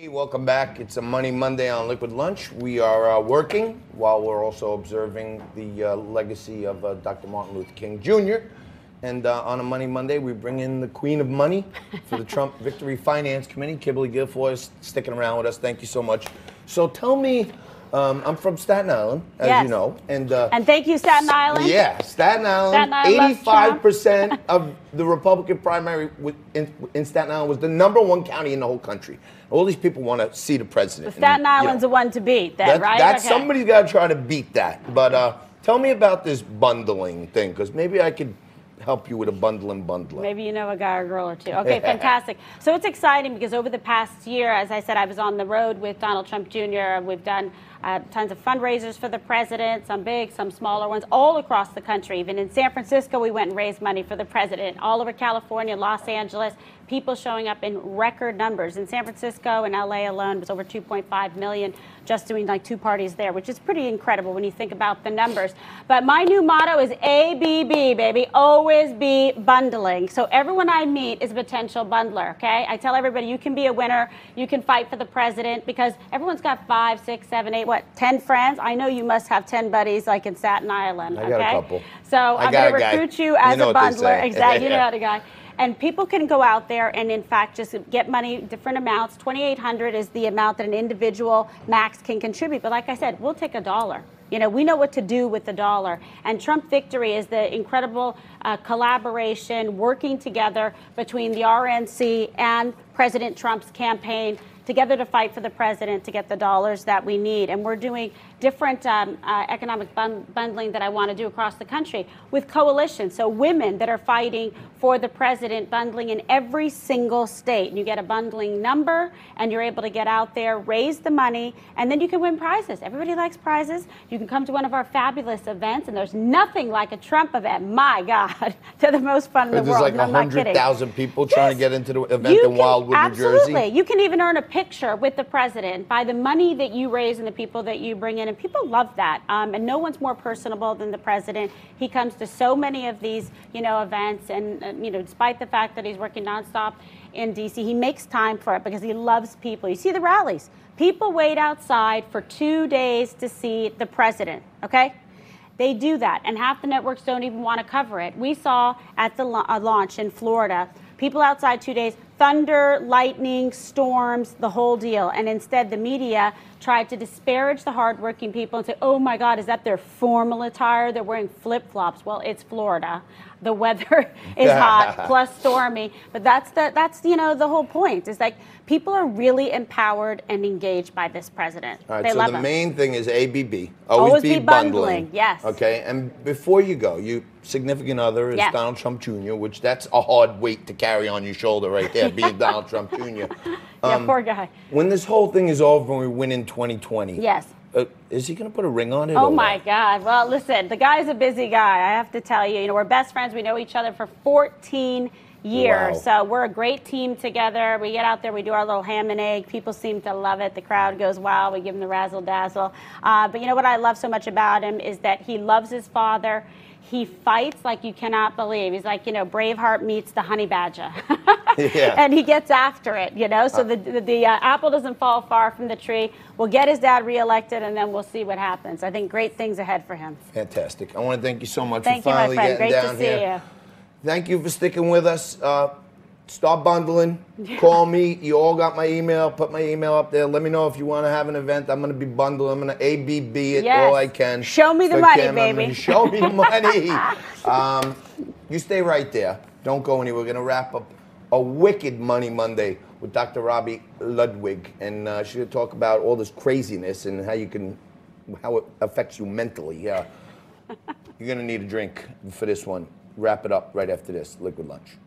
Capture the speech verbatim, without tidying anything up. Hey, welcome back. It's a Money Monday on Liquid Lunch. We are uh, working while we're also observing the uh, legacy of uh, Doctor Martin Luther King Junior And uh, on a Money Monday, we bring in the Queen of Money for the Trump Victory Finance Committee. Kimberly Guilfoyle is sticking around with us. Thank you so much. So tell me, um, I'm from Staten Island, as yes. you know. And uh, and thank you, Staten Island. Yeah, Staten Island. eighty-five percent of the Republican primary with, in, in Staten Island was the number one county in the whole country. All these people want to see the president. So Staten and, Island's you know, the one to beat, then, that, right? That's, okay. Somebody's got to try to beat that. But uh, tell me about this bundling thing, because maybe I could help you with a bundling bundling. Maybe you know a guy or girl or two. Okay, fantastic. So it's exciting because over the past year, as I said, I was on the road with Donald Trump Junior We've done uh, tons of fundraisers for the president, some big, some smaller ones, all across the country. Even in San Francisco, we went and raised money for the president. All over California, Los Angeles, people showing up in record numbers. In San Francisco and L A alone, it was over two point five million just doing like two parties there, which is pretty incredible when you think about the numbers. But my new motto is A B B, baby, always Always be bundling. So everyone I meet is a potential bundler, okay? I tell everybody you can be a winner, you can fight for the president, because everyone's got five, six, seven, eight, what, ten friends? I know you must have ten buddies like in Staten Island, okay? I got a couple. So I I'm going to recruit guy. you as you know a bundler. Exactly, you know how to guy. And people can go out there and, in fact, just get money, different amounts. twenty-eight hundred dollars is the amount that an individual max can contribute. But like I said, we'll take a dollar. You know, we know what to do with the dollar. And Trump Victory is the incredible uh, collaboration, working together between the R N C and President Trump's campaign, together to fight for the president to get the dollars that we need. And we're doing different um, uh, economic bund bundling that I want to do across the country with coalitions. So women that are fighting for the president, bundling in every single state. And you get a bundling number, and you're able to get out there, raise the money, and then you can win prizes. Everybody likes prizes. You can come to one of our fabulous events, and there's nothing like a Trump event. My God, they're the most fun in the world. There's like one hundred thousand people yes. trying to get into the event you in Wildwood, New Jersey. Absolutely. You can even earn a picture with the president by the money that you raise and the people that you bring in. And people love that. Um, and no one's more personable than the president. He comes to so many of these, you know, events. And, uh, you know, despite the fact that he's working nonstop in D C, he makes time for it because he loves people. You see the rallies. People wait outside for two days to see the president, okay? They do that. And half the networks don't even want to cover it. We saw at the la- launch in Florida, people outside two days, thunder, lightning, storms, the whole deal. And instead, the media tried to disparage the hardworking people and say, oh, my God, is that their formal attire? They're wearing flip-flops. Well, it's Florida. The weather is hot, plus stormy. But that's, the, that's you know, the whole point is, like, people are really empowered and engaged by this president. All right, they so love the him. main thing is A B B. Always, Always be, be bundling. bundling. Yes. Okay, and before you go, your significant other is yes. Donald Trump Junior, which that's a hard weight to carry on your shoulder right there. Being Donald Trump Junior Um, yeah, poor guy. When this whole thing is over and we win in twenty twenty, yes, uh, is he going to put a ring on it? Oh, my what? God. Well, listen, the guy's a busy guy. I have to tell you, you know, we're best friends. We know each other for fourteen years. Wow. So we're a great team together. We get out there. We do our little ham and egg. People seem to love it. The crowd goes wild. We give him the razzle dazzle. Uh, but you know what I love so much about him is that he loves his father. He fights like you cannot believe. He's like, you know, Braveheart meets the honey badger. yeah. And he gets after it, you know. So uh, the the, the uh, apple doesn't fall far from the tree. We'll get his dad reelected, and then we'll see what happens. I think great things ahead for him. Fantastic. I want to thank you so much thank for you, finally my friend. getting great down here. Great to see here. you. Thank you for sticking with us. Uh, start bundling. Call me. You all got my email. Put my email up there. Let me know if you want to have an event. I'm going to be bundled. I'm going to A B B it yes. all I can. Show me the money, Kim, baby. Show me the money. um, you stay right there. Don't go anywhere. We're going to wrap up a wicked Money Monday with Doctor Robbie Ludwig. And uh, she's going to talk about all this craziness and how you can, how it affects you mentally. Yeah. You're going to need a drink for this one. Wrap it up right after this. Liquid Lunch.